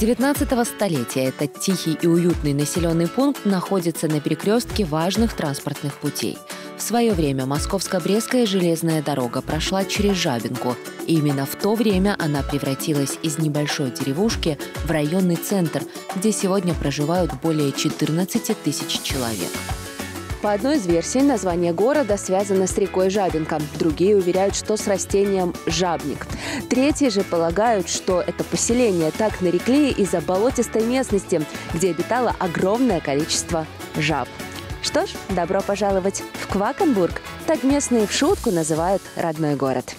XIX столетия этот тихий и уютный населенный пункт находится на перекрестке важных транспортных путей. В свое время Московско-Брестская железная дорога прошла через Жабинку. И именно в то время она превратилась из небольшой деревушки в районный центр, где сегодня проживают более 14 тысяч человек. По одной из версий, название города связано с рекой Жабинка. Другие уверяют, что с растением жабник. Третьи же полагают, что это поселение так нарекли из-за болотистой местности, где обитало огромное количество жаб. Что ж, добро пожаловать в Квакенбург. Так местные в шутку называют родной город.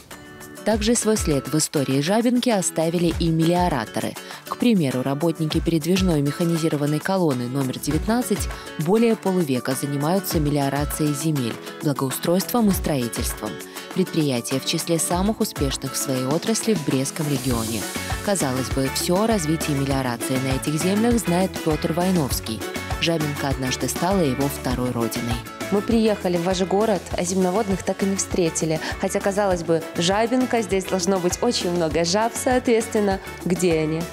Также свой след в истории Жабинки оставили и мелиораторы. К примеру, работники передвижной механизированной колонны номер 19 более полувека занимаются мелиорацией земель, благоустройством и строительством. Предприятие в числе самых успешных в своей отрасли в Брестском регионе. Казалось бы, все о развитии мелиорации на этих землях знает Петр Вайновский. Жабинка однажды стала его второй родиной. Мы приехали в ваш город, а земноводных так и не встретили. Хотя, казалось бы, Жабинка, здесь должно быть очень много жаб, соответственно. Где они?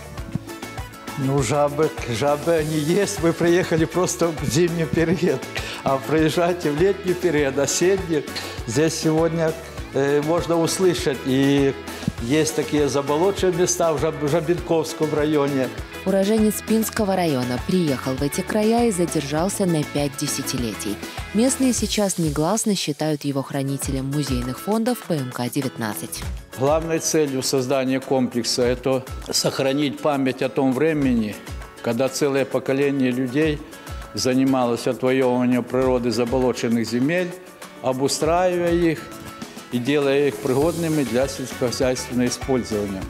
Ну, жабы они есть. Мы приехали просто в зимний период. А приезжайте в летний период, осенний. Здесь сегодня можно услышать. И есть такие заболоченные места в Жабинковском районе. Уроженец Пинского района приехал в эти края и задержался на 5 десятилетий. Местные сейчас негласно считают его хранителем музейных фондов ПМК-19. Главной целью создания комплекса – это сохранить память о том времени, когда целое поколение людей занималось отвоевыванием природы заболоченных земель, обустраивая их и делая их пригодными для сельскохозяйственного использования.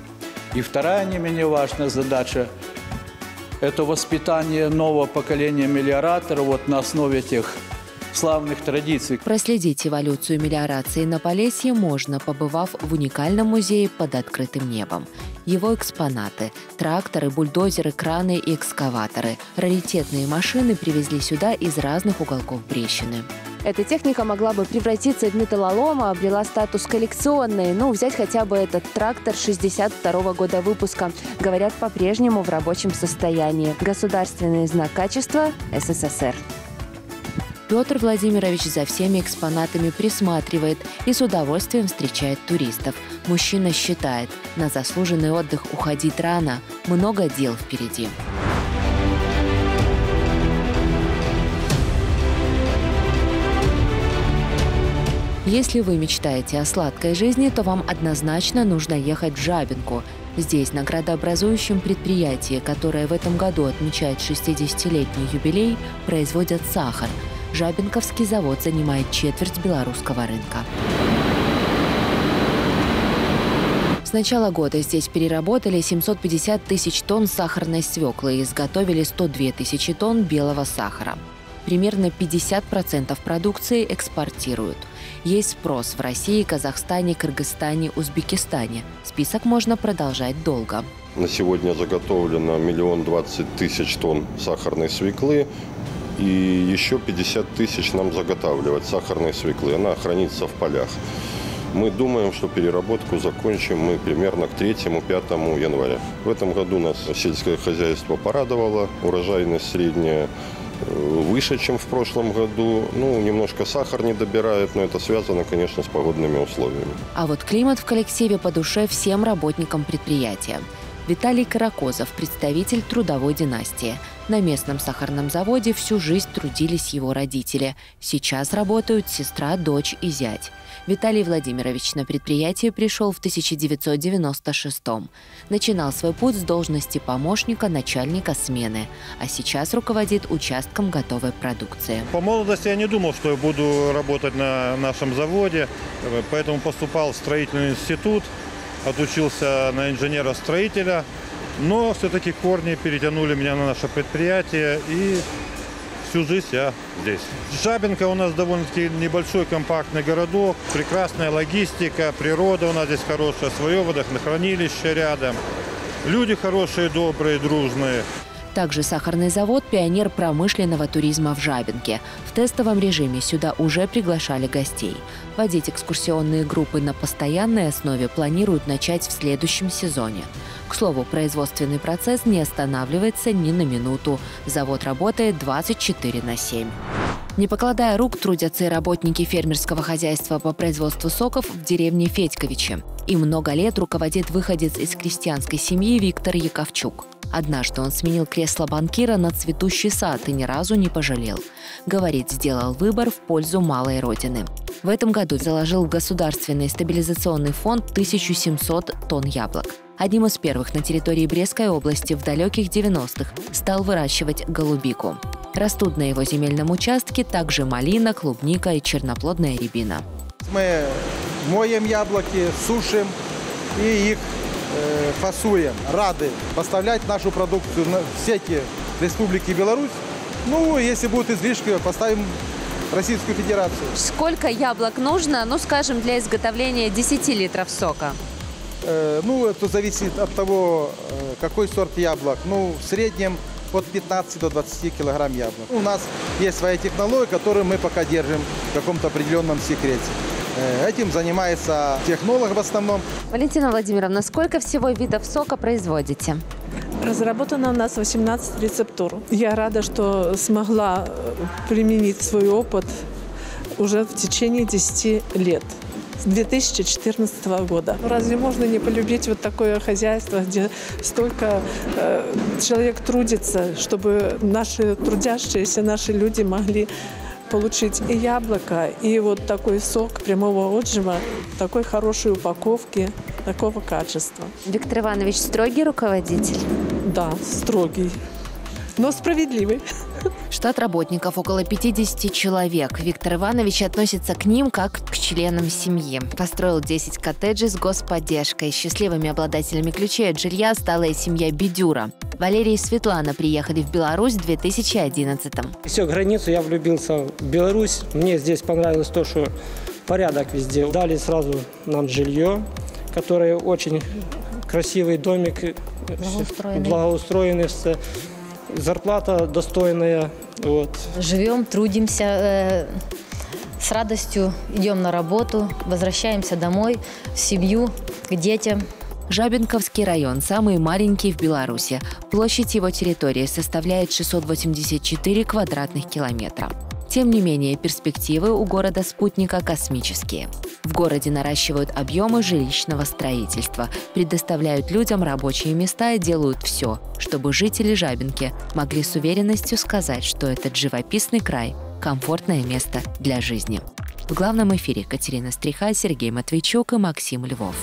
И вторая не менее важная задача – это воспитание нового поколения мелиораторов вот на основе тех славных традиций. Проследить эволюцию мелиорации на Полесье можно, побывав в уникальном музее под открытым небом. Его экспонаты – тракторы, бульдозеры, краны и экскаваторы. Раритетные машины привезли сюда из разных уголков Брещины. Эта техника могла бы превратиться в металлолом, а обрела статус коллекционной. Ну, взять хотя бы этот трактор 62-го года выпуска. Говорят, по-прежнему в рабочем состоянии. Государственный знак качества СССР. Петр Владимирович за всеми экспонатами присматривает и с удовольствием встречает туристов. Мужчина считает, на заслуженный отдых уходить рано, много дел впереди. Если вы мечтаете о сладкой жизни, то вам однозначно нужно ехать в Жабинку. Здесь, на градообразующем предприятии, которое в этом году отмечает 60-летний юбилей, производят сахар. Жабинковский завод занимает четверть белорусского рынка. С начала года здесь переработали 750 тысяч тонн сахарной свеклы и изготовили 102 тысячи тонн белого сахара. Примерно 50% продукции экспортируют. Есть спрос в России, Казахстане, Кыргызстане, Узбекистане. Список можно продолжать долго. На сегодня заготовлено 1 020 000 тонн сахарной свеклы. И еще 50 тысяч нам заготавливать сахарной свеклы. Она хранится в полях. Мы думаем, что переработку закончим мы примерно к 3-5 января. В этом году нас сельское хозяйство порадовало. Урожайность средняя выше, чем в прошлом году. Ну, немножко сахар не добирает, но это связано, конечно, с погодными условиями. А вот климат в коллективе по душе всем работникам предприятия. Виталий Каракозов – представитель трудовой династии. На местном сахарном заводе всю жизнь трудились его родители. Сейчас работают сестра, дочь и зять. Виталий Владимирович на предприятие пришел в 1996-м. Начинал свой путь с должности помощника начальника смены. А сейчас руководит участком готовой продукции. По молодости я не думал, что я буду работать на нашем заводе. Поэтому поступал в строительный институт. Отучился на инженера-строителя, но все-таки корни перетянули меня на наше предприятие, и всю жизнь я здесь. Жабинка у нас довольно-таки небольшой компактный городок, прекрасная логистика, природа у нас здесь хорошая, свое водохранилище рядом, люди хорошие, добрые, дружные. также сахарный завод – пионер промышленного туризма в Жабинке. В тестовом режиме сюда уже приглашали гостей. Водить экскурсионные группы на постоянной основе планируют начать в следующем сезоне. К слову, производственный процесс не останавливается ни на минуту. Завод работает 24/7. Не покладая рук, трудятся и работники фермерского хозяйства по производству соков в деревне Федьковичи. И много лет руководит выходец из крестьянской семьи Виктор Яковчук. Однажды он сменил кресло банкира на цветущий сад и ни разу не пожалел. Говорит, сделал выбор в пользу малой родины. В этом году заложил в Государственный стабилизационный фонд 1700 тонн яблок. Одним из первых на территории Брестской области в далеких 90-х стал выращивать голубику. Растут на его земельном участке также малина, клубника и черноплодная рябина. Мы моем яблоки, сушим и их фасуем. Рады поставлять нашу продукцию на сети Республики Беларусь. Ну, если будут излишки, поставим Российскую Федерацию. Сколько яблок нужно, ну, скажем, для изготовления 10 литров сока? Ну, это зависит от того, какой сорт яблок. Ну, в среднем от 15 до 20 килограмм яблок. У нас есть своя технология, которую мы пока держим в каком-то определенном секрете. Этим занимается технолог в основном. Валентина Владимировна, сколько всего видов сока производите? Разработано у нас 18 рецептур. Я рада, что смогла применить свой опыт уже в течение 10 лет. С 2014 года. Разве можно не полюбить вот такое хозяйство, где столько человек трудится, чтобы наши трудящиеся, наши люди могли получить и яблоко, и вот такой сок прямого отжима, такой хорошей упаковки, такого качества. Виктор Иванович строгий руководитель? Да, строгий, но справедливый. Штат работников около 50 человек. Виктор Иванович относится к ним как к членам семьи. Построил 10 коттеджей с господдержкой. Счастливыми обладателями ключей от жилья стала и семья Бидюра. Валерий и Светлана приехали в Беларусь в 2011-м. Все, границу я влюбился в Беларусь. Мне здесь понравилось то, что порядок везде. Дали сразу нам жилье, которое очень красивый домик, благоустроенный. Зарплата достойная. Вот. Живем, трудимся, с радостью идем на работу, возвращаемся домой, в семью, к детям. Жабинковский район – самый маленький в Беларуси. Площадь его территории составляет 684 квадратных километра. Тем не менее, перспективы у города-спутника космические. В городе наращивают объемы жилищного строительства, предоставляют людям рабочие места и делают все, чтобы жители Жабинки могли с уверенностью сказать, что этот живописный край – комфортное место для жизни. В главном эфире Катерина Стреха, Сергей Матвейчук и Максим Львов.